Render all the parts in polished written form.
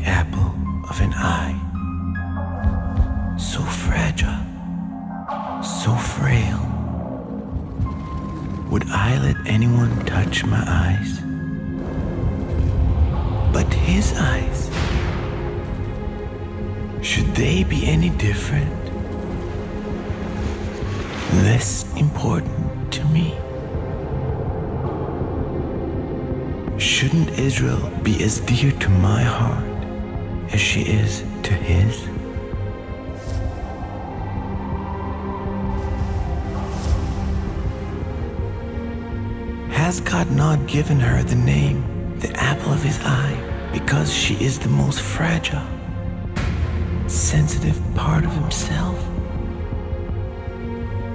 the apple of an eye, so fragile, so frail. Would I let anyone touch my eyes? But his eyes, should they be any different? Less important to me? Shouldn't Israel be as dear to my heart as she is to his? Has God not given her the name, the apple of his eye, because she is the most fragile, sensitive part of himself?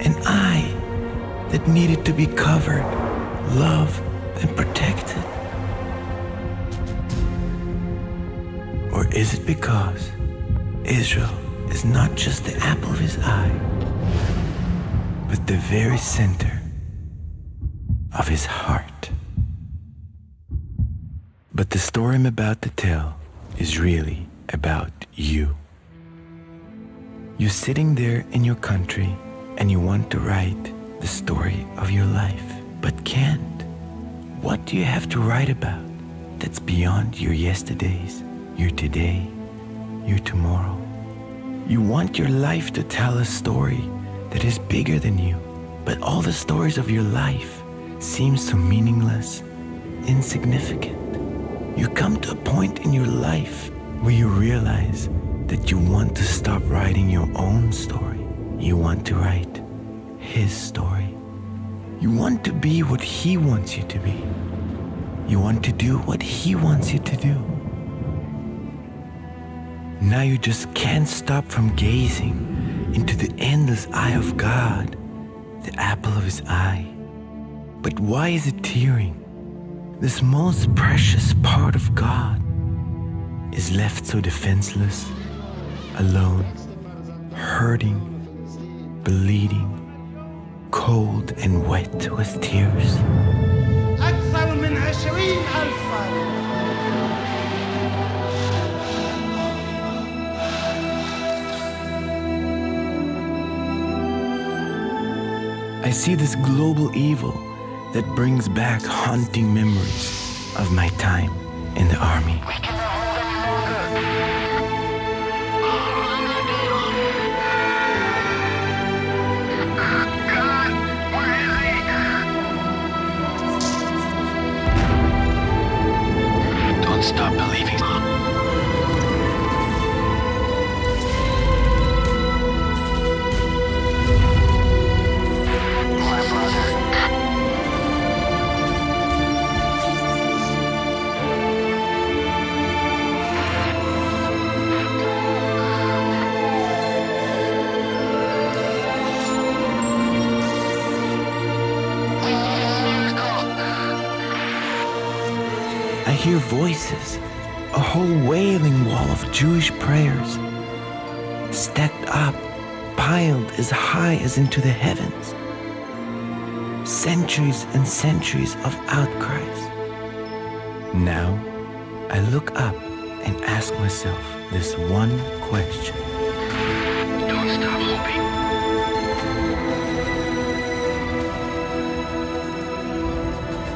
An eye that needed to be covered, loved, and protected? Or is it because Israel is not just the apple of his eye, but the very center of his heart? But the story I'm about to tell is really about you. You're sitting there in your country and you want to write the story of your life, but can't. What do you have to write about that's beyond your yesterdays, your today, your tomorrow? You want your life to tell a story that is bigger than you, but all the stories of your life seem so meaningless, insignificant. You come to a point in your life where you realize that you want to stop writing your own story. You want to write his story. You want to be what he wants you to be. You want to do what he wants you to do. Now you just can't stop from gazing into the endless eye of God, the apple of his eye. But why is it tearing? This most precious part of God is left so defenseless, alone, hurting, bleeding, cold and wet with tears. I see this global evil that brings back haunting memories of my time in the army. Stop believing. My brother. I hear voices. A whole wailing wall of Jewish prayers, stacked up, piled as high as into the heavens. Centuries and centuries of outcries. Now, I look up and ask myself this one question. Don't stop hoping.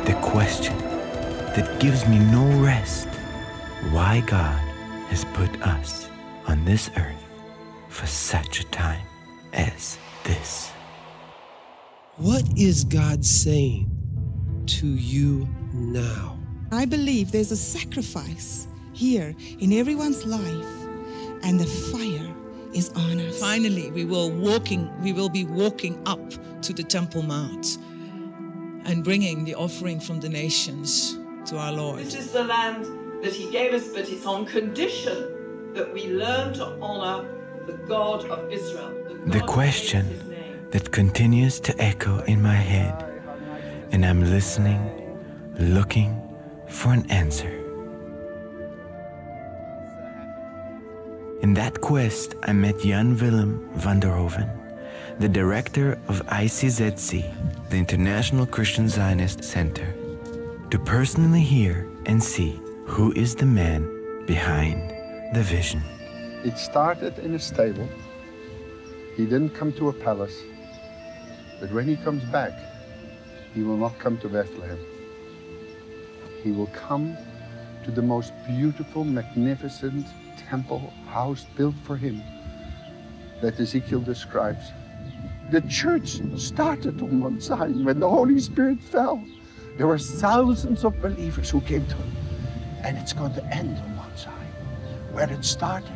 The question that gives me no rest. Why God has put us on this earth for such a time as this. What is God saying to you now? I believe there's a sacrifice here in everyone's life, and the fire is on us. Finally, we will be walking up to the Temple Mount and bringing the offering from the nations to our Lord. Which is the land that he gave us, but it's on condition that we learn to honor the God of Israel. The question that continues to echo in my head, and I'm listening, looking for an answer. In that quest, I met Jan Willem van der Hoeven, the director of ICZC, the International Christian Zionist Center, to personally hear and see who is the man behind the vision. It started in a stable. He didn't come to a palace. But when he comes back, he will not come to Bethlehem. He will come to the most beautiful, magnificent temple house built for him that Ezekiel describes. The church started on Mount Zion when the Holy Spirit fell. There were thousands of believers who came to him. And it's going to end on Mount Zion. Where it started,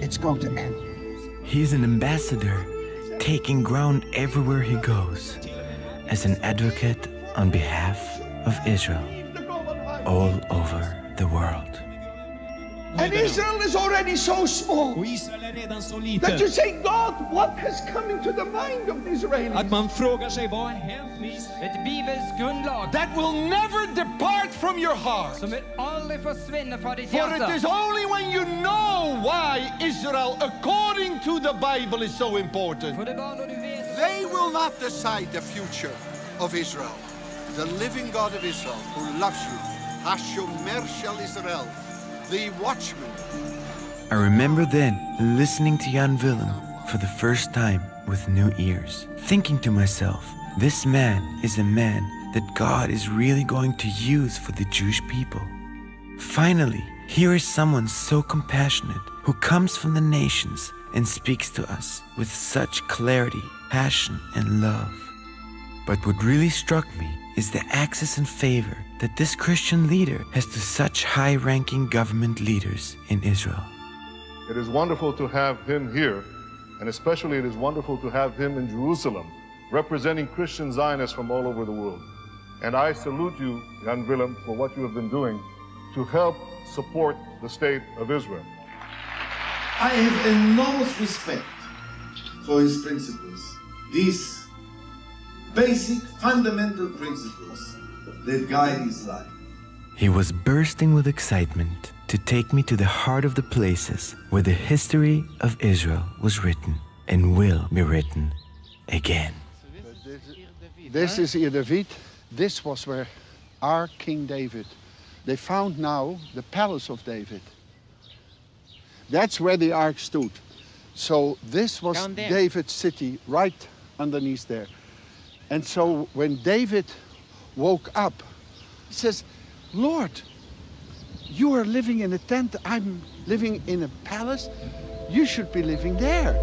it's going to end. He's an ambassador, taking ground everywhere he goes, as an advocate on behalf of Israel, all over the world. And Israel is already so small that you say, God, what has come into the mind of the Israelis? That will never depart from your heart. For it is only when you know why Israel, according to the Bible, is so important. They will not decide the future of Israel. The living God of Israel, who loves you, Hashomer Shel Israel, the watchman. I remember then listening to Jan Willem for the first time with new ears, thinking to myself, this man is a man that God is really going to use for the Jewish people. Finally, here is someone so compassionate who comes from the nations and speaks to us with such clarity, passion, and love. But what really struck me is the access and favor that this Christian leader has to such high-ranking government leaders in Israel. It is wonderful to have him here, and especially it is wonderful to have him in Jerusalem, representing Christian Zionists from all over the world. And I salute you, Jan Willem, for what you have been doing to help support the state of Israel. I have enormous respect for his principles, these basic, fundamental principles that guide his life. He was bursting with excitement to take me to the heart of the places where the history of Israel was written and will be written again. This is Ir David. This was where our King David. They found now the palace of David. That's where the ark stood. So this was David's city, right underneath there. And so when David woke up, he says, Lord, you are living in a tent, I'm living in a palace, you should be living there.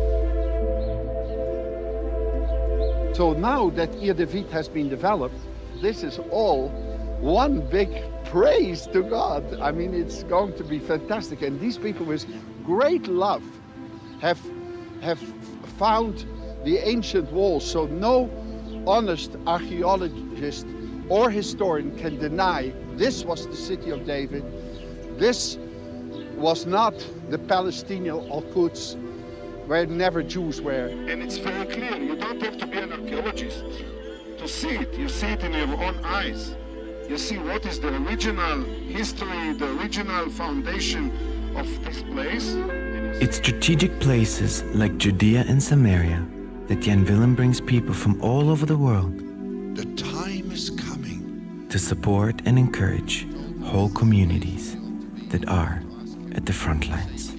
So now that Ir David has been developed, this is all one big praise to God. I mean, it's going to be fantastic. And these people with great love have found the ancient walls, so no honest archaeologist or historian can deny this was the city of David. This was not the Palestinian Al-Quds, where never Jews were. And it's very clear, you don't have to be an archaeologist to see it. You see it in your own eyes. You see what is the original history, the original foundation of this place. It's strategic places like Judea and Samaria that Jan Willem brings people from all over the world. The time is coming to support and encourage whole communities that are at the front lines.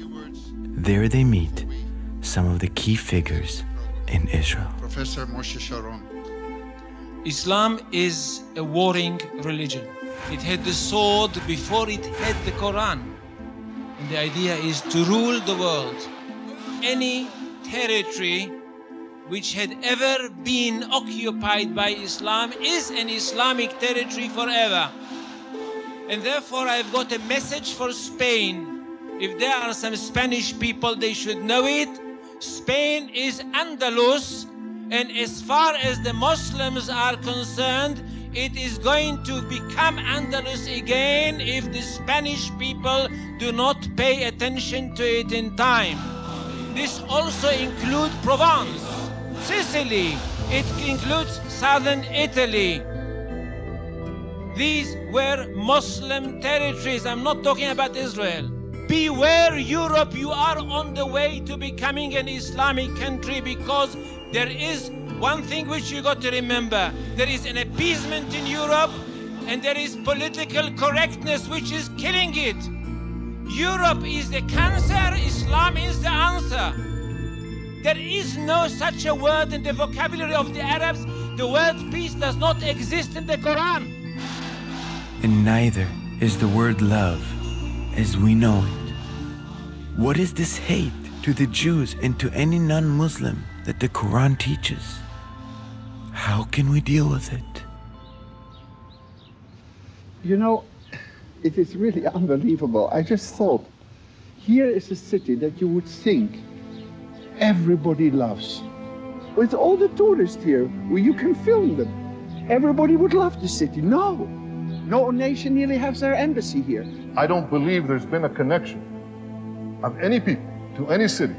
There they meet some of the key figures in Israel. Professor Moshe Sharon. Islam is a warring religion. It had the sword before it had the Quran. And the idea is to rule the world. Any territory which had ever been occupied by Islam is an Islamic territory forever. And therefore I've got a message for Spain. If there are some Spanish people, they should know it. Spain is Andalus, and as far as the Muslims are concerned, it is going to become Andalus again if the Spanish people do not pay attention to it in time. This also includes Provence, Sicily, it includes southern Italy. These were Muslim territories. I'm not talking about Israel. Beware Europe, you are on the way to becoming an Islamic country, because there is one thing which you got to remember. There is an appeasement in Europe and there is political correctness which is killing it. Europe is the cancer, Islam is the answer. There is no such a word in the vocabulary of the Arabs. The word peace does not exist in the Quran. And neither is the word love as we know it. What is this hate to the Jews and to any non-Muslim that the Quran teaches? How can we deal with it? You know, it is really unbelievable. I just thought, here is a city that you would think everybody loves. With all the tourists here, where you can film them, everybody would love the city. No, no nation nearly has their embassy here. I don't believe there's been a connection of any people to any city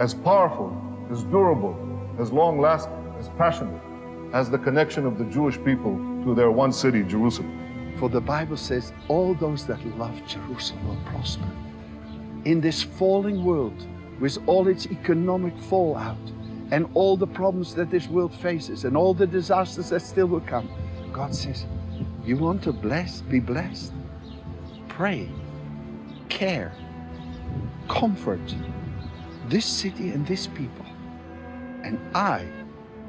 as powerful, as durable, as long-lasting, as passionate as the connection of the Jewish people to their one city, Jerusalem. For the Bible says, all those that love Jerusalem will prosper. In this falling world, with all its economic fallout, and all the problems that this world faces, and all the disasters that still will come, God says, you want to be blessed? Pray, care, comfort this city and this people. And I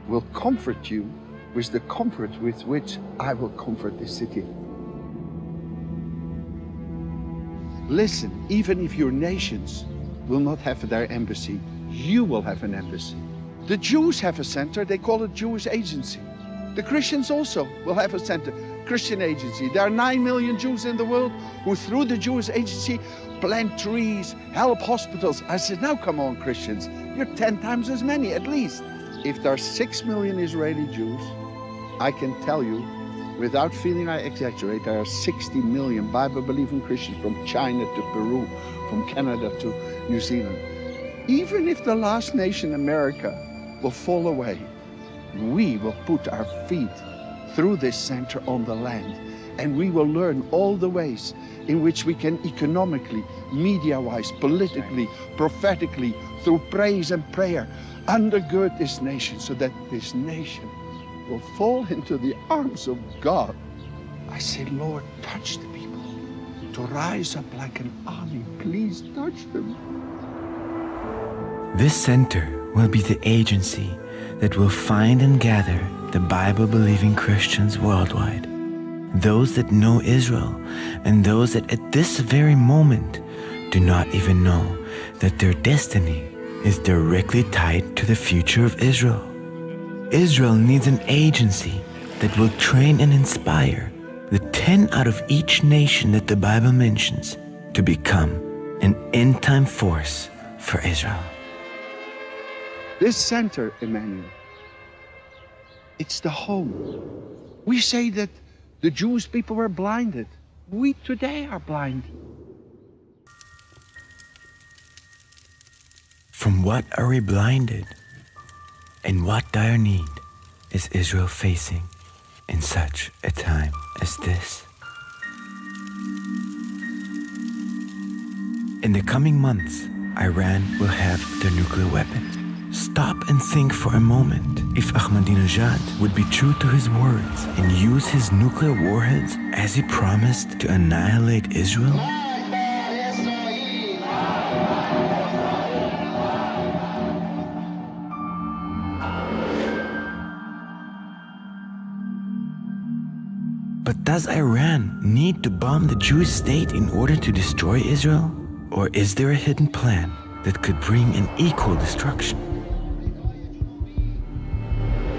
will comfort you with the comfort with which I will comfort this city. Listen, even if your nations will not have their embassy, you will have an embassy. The Jews have a center, they call it Jewish Agency. The Christians also will have a center, Christian Agency. There are 9 million Jews in the world who, through the Jewish Agency, plant trees, help hospitals. I said, now come on, Christians, you're 10 times as many at least. If there are 6 million Israeli Jews, I can tell you, without feeling I exaggerate, there are 60 million Bible-believing Christians from China to Peru, from Canada to New Zealand. Even if the last nation, America, will fall away, we will put our feet through this center on the land, and we will learn all the ways in which we can economically, media-wise, politically, prophetically, through praise and prayer, undergird this nation so that this nation will fall into the arms of God. I say, Lord, touch the people to rise up like an army. Please touch them. This center will be the agency that will find and gather the Bible-believing Christians worldwide, those that know Israel and those that at this very moment do not even know that their destiny is directly tied to the future of Israel. Israel needs an agency that will train and inspire the 10 out of each nation that the Bible mentions to become an end-time force for Israel. This center, Emmanuel, it's the home. We say that the Jewish people were blinded. We today are blind. From what are we blinded? And what dire need is Israel facing in such a time as this? In the coming months, Iran will have their nuclear weapon. Stop and think for a moment if Ahmadinejad would be true to his words and use his nuclear warheads as he promised to annihilate Israel. But does Iran need to bomb the Jewish state in order to destroy Israel? Or is there a hidden plan that could bring an equal destruction?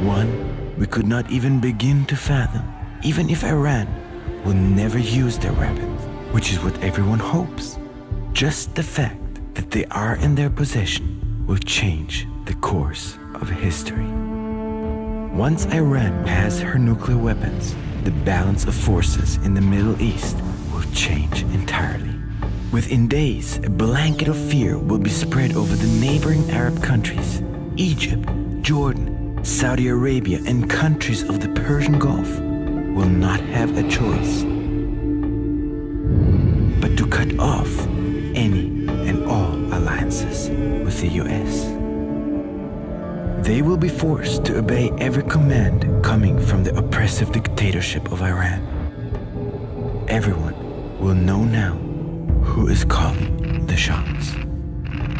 One we could not even begin to fathom, even if Iran will never use their weapons, which is what everyone hopes. Just the fact that they are in their possession will change the course of history. Once Iran has her nuclear weapons, the balance of forces in the Middle East will change entirely. Within days, a blanket of fear will be spread over the neighboring Arab countries, Egypt, Jordan, Saudi Arabia, and countries of the Persian Gulf will not have a choice but to cut off any and all alliances with the US. They will be forced to obey every command coming from the oppressive dictatorship of Iran. Everyone will know now who is calling the shots.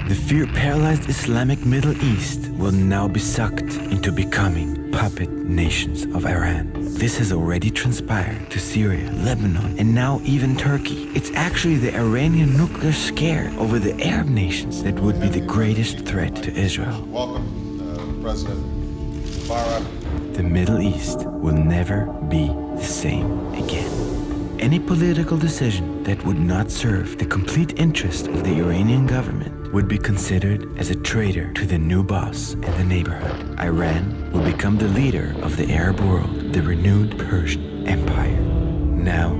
The fear-paralyzed Islamic Middle East will now be sucked into becoming puppet nations of Iran. This has already transpired to Syria, Lebanon, and now even Turkey. It's actually the Iranian nuclear scare over the Arab nations that would be the greatest threat to Israel. Welcome, President Mubarak. The Middle East will never be the same again. Any political decision that would not serve the complete interest of the Iranian government would be considered as a traitor to the new boss and the neighborhood. Iran will become the leader of the Arab world, the renewed Persian Empire. Now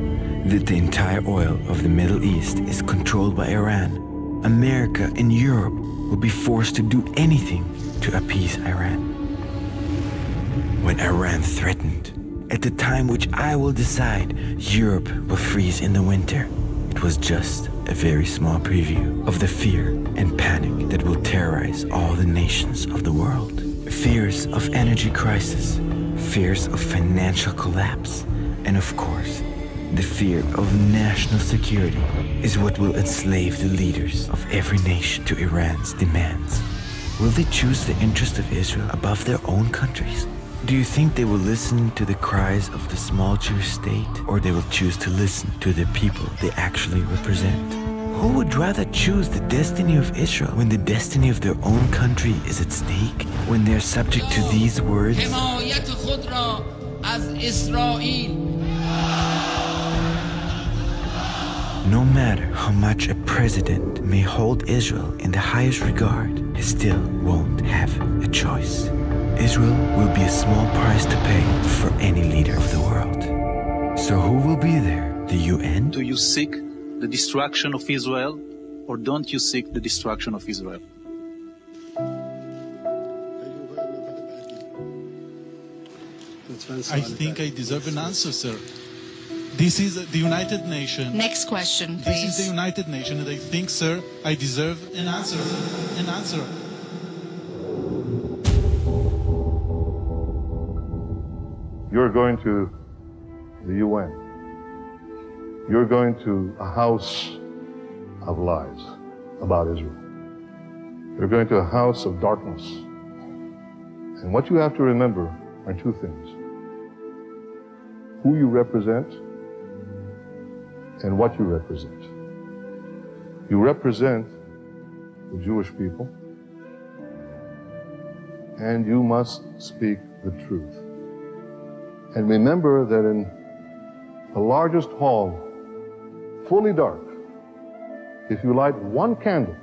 that the entire oil of the Middle East is controlled by Iran, America and Europe will be forced to do anything to appease Iran. When Iran threatened, at the time which I will decide, Europe will freeze in the winter. It was just a very small preview of the fear and panic that will terrorize all the nations of the world. Fears of energy crisis, fears of financial collapse, and of course, the fear of national security is what will enslave the leaders of every nation to Iran's demands. Will they choose the interest of Israel above their own countries? Do you think they will listen to the cries of the small Jewish state, or they will choose to listen to the people they actually represent? Who would rather choose the destiny of Israel when the destiny of their own country is at stake? When they are subject to these words? No matter how much a president may hold Israel in the highest regard, he still won't have a choice. Israel will be a small price to pay for any leader of the world. So who will be there? The UN? Do you seek the destruction of Israel, or don't you seek the destruction of Israel? I think I deserve an answer, sir. This is the United Nations. Next question, please. This is the United Nations, and I think, sir, I deserve an answer. An answer. You're going to the UN. You're going to a house of lies about Israel. You're going to a house of darkness. And what you have to remember are two things: who you represent and what you represent. You represent the Jewish people, and you must speak the truth. And remember that in the largest hall, fully dark, if you light one candle,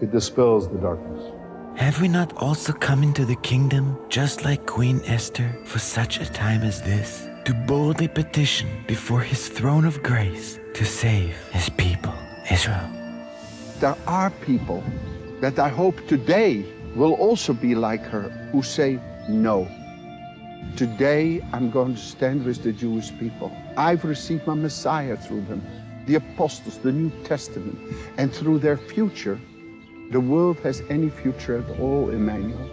it dispels the darkness. Have we not also come into the kingdom, just like Queen Esther, for such a time as this, to boldly petition before his throne of grace to save his people, Israel? There are people that I hope today will also be like her, who say, no. Today, I'm going to stand with the Jewish people. I've received my Messiah through them, the apostles, the New Testament, and through their future. The world has any future at all, Emmanuel.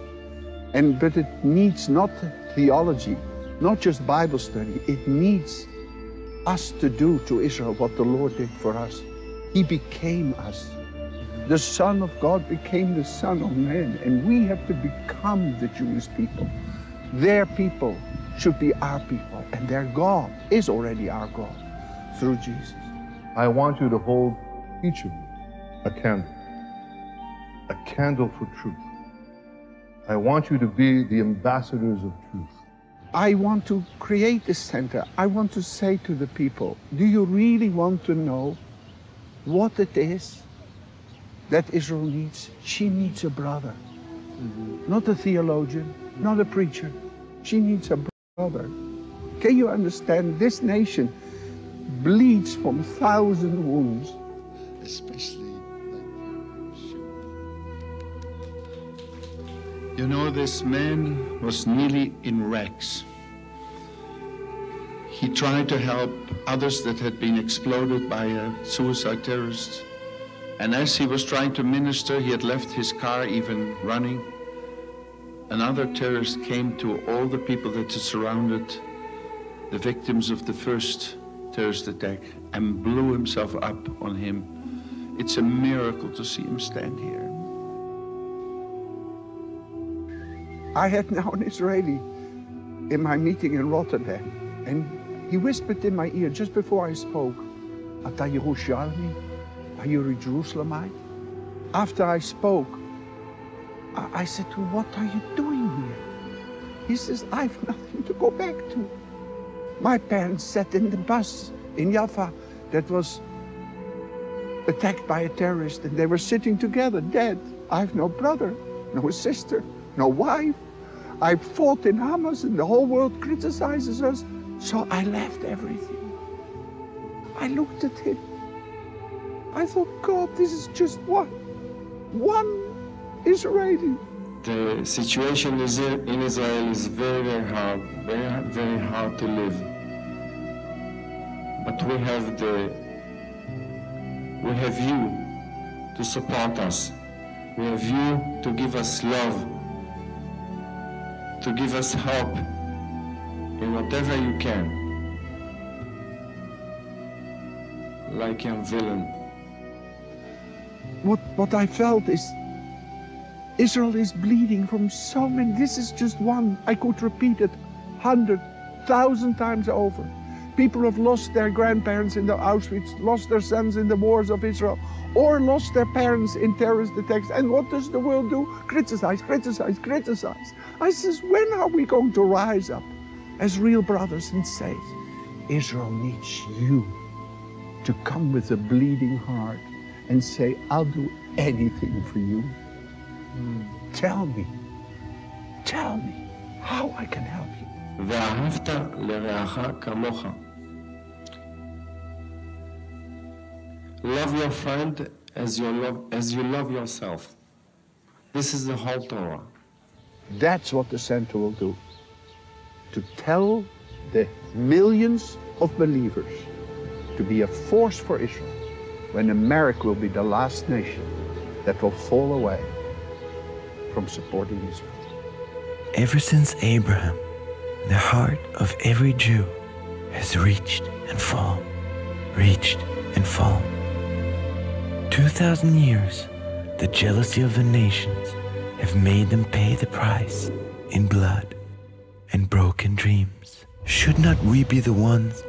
But it needs not theology, not just Bible study. It needs us to do to Israel what the Lord did for us. He became us. The Son of God became the Son of Man, and we have to become the Jewish people. Their people should be our people, and their God is already our God through Jesus. I want you to hold, each of you, a candle for truth. I want you to be the ambassadors of truth. I want to create this center. I want to say to the people, do you really want to know what it is that Israel needs? She needs a brother, not a theologian, not a preacher. She needs a brother. Can you understand? This nation bleeds from 1,000 wounds. Especially like sheep. You know, this man was nearly in rags. He tried to help others that had been exploded by a suicide terrorist. And as he was trying to minister, he had left his car even running. Another terrorist came to all the people that had surrounded the victims of the first terrorist attack and blew himself up on him. It's a miracle to see him stand here. I had now an Israeli in my meeting in Rotterdam, and he whispered in my ear just before I spoke, "Ata Yerushalmi? Are you a Jerusalemite?" After I spoke, I said to him, "What are you doing here?" He says, "I have nothing to go back to. My parents sat in the bus in Yaffa that was attacked by a terrorist, and they were sitting together, dead. I have no brother, no sister, no wife. I fought in Hamas, and the whole world criticizes us. So I left everything." I looked at him. I thought, God, this is just one Israeli. The situation in Israel is very, very hard, very, very hard to live. But we have you to support us. We have you to give us love, to give us hope in whatever you can. Like Jan Willem. What I felt is, Israel is bleeding from so many. This is just one. I could repeat it 100,000 times over. People have lost their grandparents in the Auschwitz, lost their sons in the wars of Israel, or lost their parents in terrorist attacks. And what does the world do? Criticize, criticize, criticize. I says, when are we going to rise up as real brothers and say, Israel needs you to come with a bleeding heart and say, I'll do anything for you. Tell me how I can help you. ואהבת לרעך כמוך. Love your friend as you love yourself. This is the whole Torah. That's what the center will do. To tell the millions of believers to be a force for Israel, when America will be the last nation that will fall away from supporting Israel. Ever since Abraham, the heart of every Jew has reached and fallen. 2,000 years, the jealousy of the nations have made them pay the price in blood and broken dreams. Should not we be the ones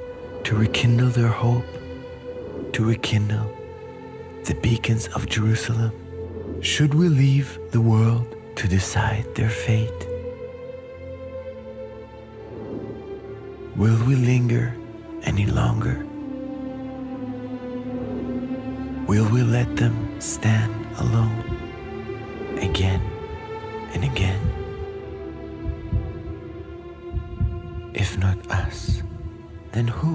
to rekindle their hope, to rekindle the beacons of Jerusalem? Should we leave the world to decide their fate? Will we linger any longer? Will we let them stand alone again and again? If not us, then who?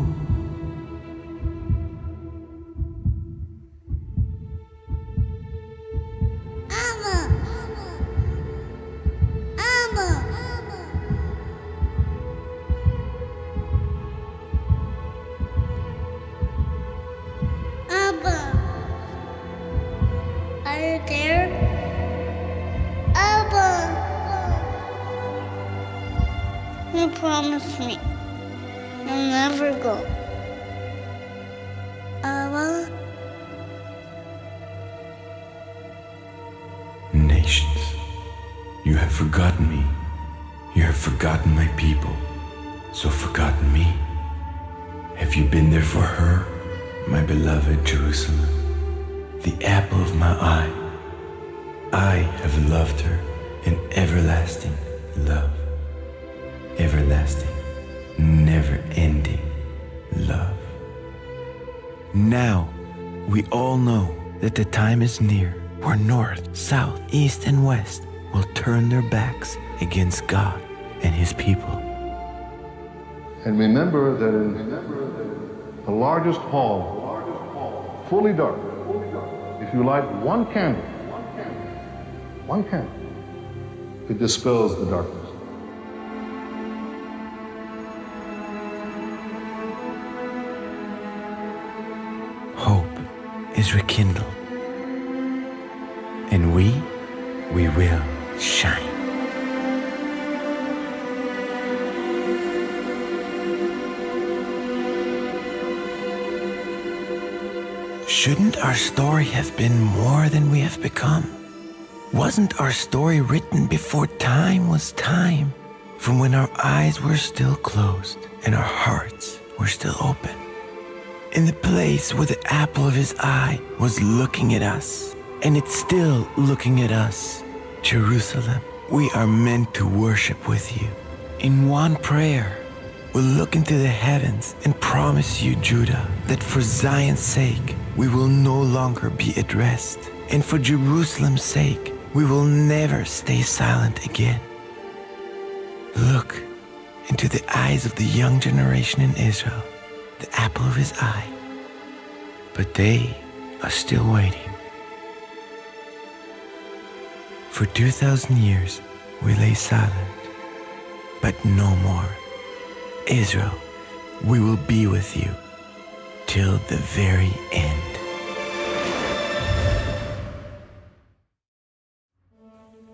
Promise me, you'll never go. Abba? Nations, you have forgotten me. You have forgotten my people, so forgotten me. Have you been there for her, my beloved Jerusalem, the apple of my eye? I have loved her in everlasting love. Everlasting, never-ending love. Now, we all know that the time is near where north, south, east, and west will turn their backs against God and his people. And remember that in the largest hall, fully dark, if you light one candle, it dispels the darkness. Is rekindled, and we will shine. Shouldn't our story have been more than we have become? Wasn't our story written before time was time, from when our eyes were still closed and our hearts were still open? In the place where the apple of his eye was looking at us, and it's still looking at us, Jerusalem, we are meant to worship with you. In one prayer, we'll look into the heavens and promise you, Judah, that for Zion's sake, we will no longer be at rest. And for Jerusalem's sake, we will never stay silent again. Look into the eyes of the young generation in Israel, the apple of his eye. But they are still waiting. For 2,000 years, we lay silent, but no more. Israel, we will be with you till the very end.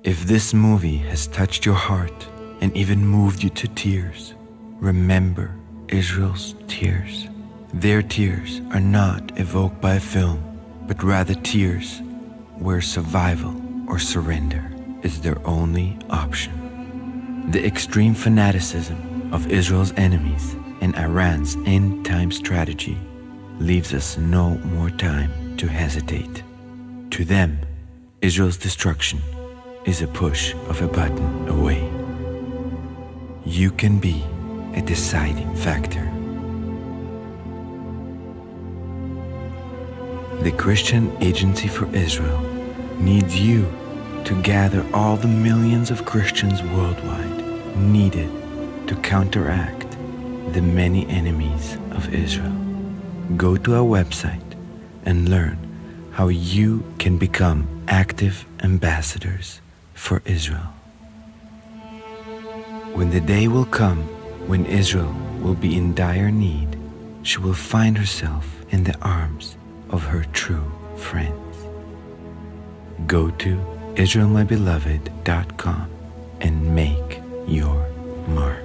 If this movie has touched your heart and even moved you to tears, remember Israel's tears. Their tears are not evoked by a film, but rather tears where survival or surrender is their only option. The extreme fanaticism of Israel's enemies and Iran's end-time strategy leaves us no more time to hesitate. To them, Israel's destruction is a push of a button away. You can be a deciding factor. The Christian Agency for Israel needs you to gather all the millions of Christians worldwide needed to counteract the many enemies of Israel. Go to our website and learn how you can become active ambassadors for Israel. When the day will come when Israel will be in dire need, she will find herself in the arms of her true friends. Go to IsraelMyBeloved.com and make your mark.